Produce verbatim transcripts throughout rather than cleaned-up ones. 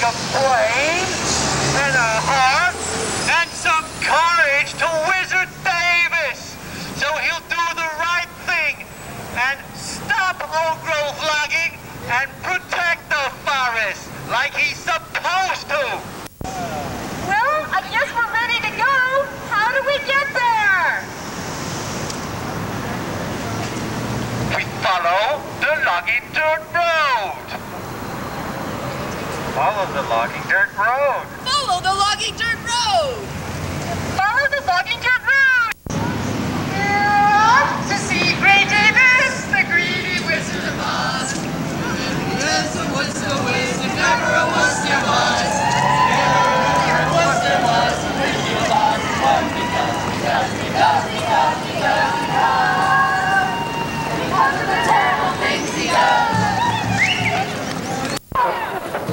take a plane and a heart and some courage to Wizard Davis, so he'll do the right thing and stop old growth logging and protect the forest like he's supposed to. Well, I guess we're ready to go. How do we get there? We follow the logging dirt road. Follow the logging dirt road. Follow the logging dirt road. Follow the logging dirt road. We're off to see Gray Davis, the greedy Wizard of Oz. Yes, it was the wizard, never a was there was. Never a was there was. We give us one because, because, because, because, because, because. Because of the terrible things he does.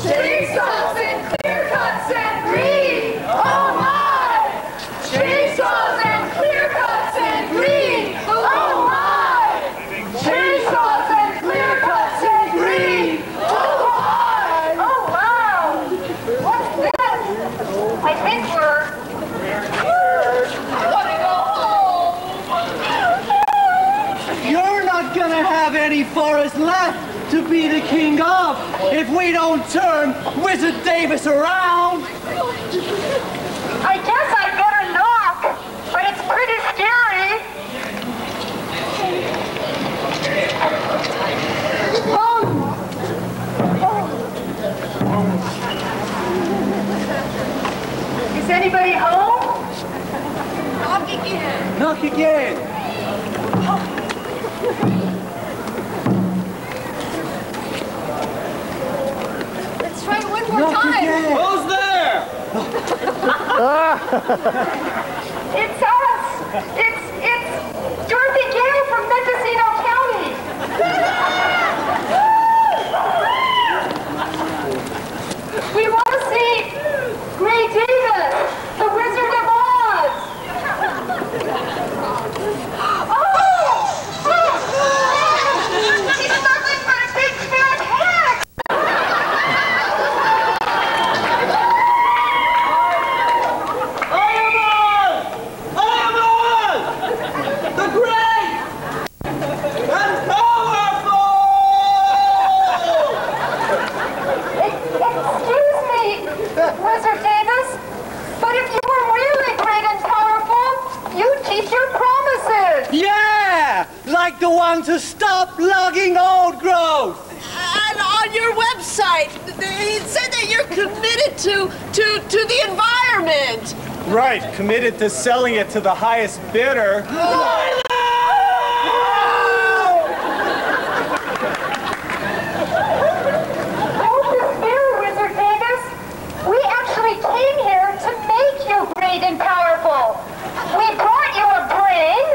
Chainsaws and clear cuts and greed! Oh my! Chainsaws and clear cuts and greed! Oh my! Chainsaws and clear cuts and greed! Oh my! Oh wow! What's this? I think we're... I want to go home! You're not gonna have any forest left to be the king of, if we don't turn Wizard Davis around. I guess I better knock, but it's pretty scary. Oh. Oh. Is anybody home? Knock again. Knock again. Oh. More time. Who's there? It's us. It's it's Dorothy Gale from Mendocino County. We want to see Gray Davis, the Wizard of Oz. Oh! Oh! Oh! He's smuggling for a big fat hat. The one to stop logging old growth. And on your website, it said that you're committed to, to, to the environment. Right, committed to selling it to the highest bidder. Oh. Hold this beer, Wizard Davis. We actually came here to make you great and powerful. We brought you a brain.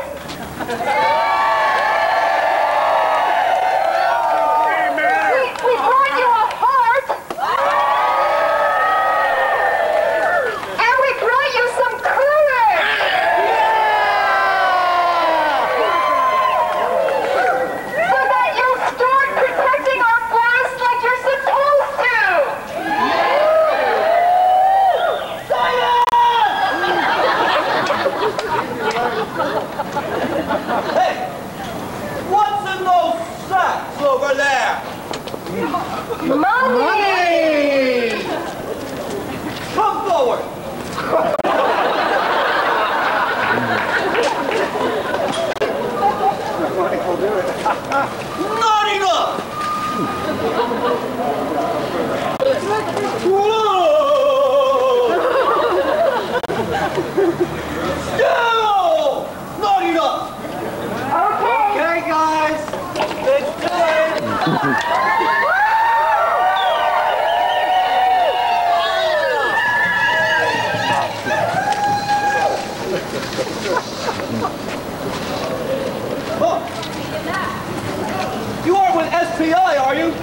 You are with S P I, are you?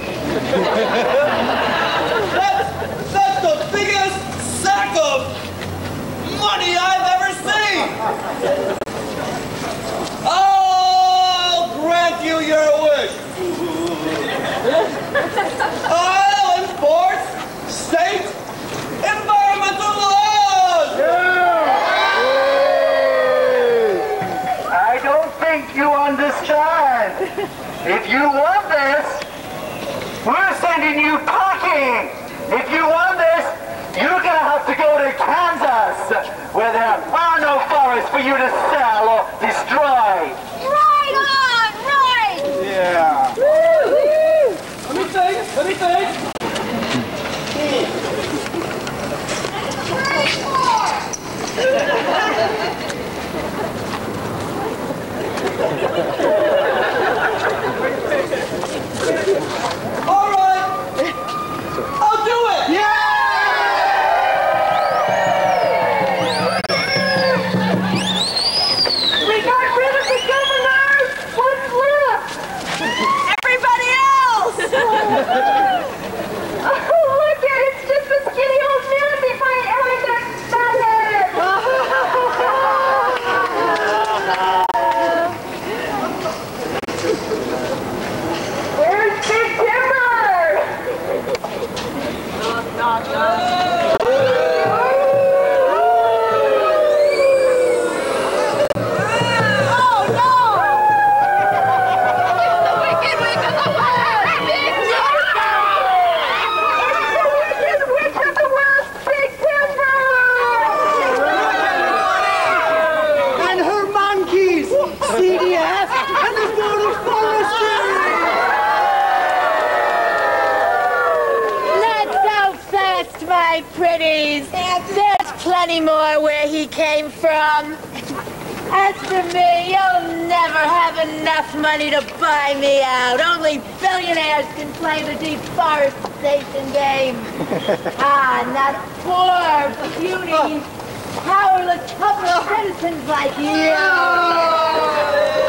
If you want this, we're sending you packing. If you want this, you're going to have to go to Kansas, where there are no forests for you to sell or destroy. Right on, right! Yeah. Woo -hoo. Let me think, let me think. All right, I'll do it. Yeah! We got rid of the governor. What's left? Everybody else. Oh, look at it. It's just a skinny old man behind everything that head. Anymore where he came from. As for me, you'll never have enough money to buy me out. Only billionaires can play the deforestation game. Ah, not poor, puny, powerless couple of citizens like you.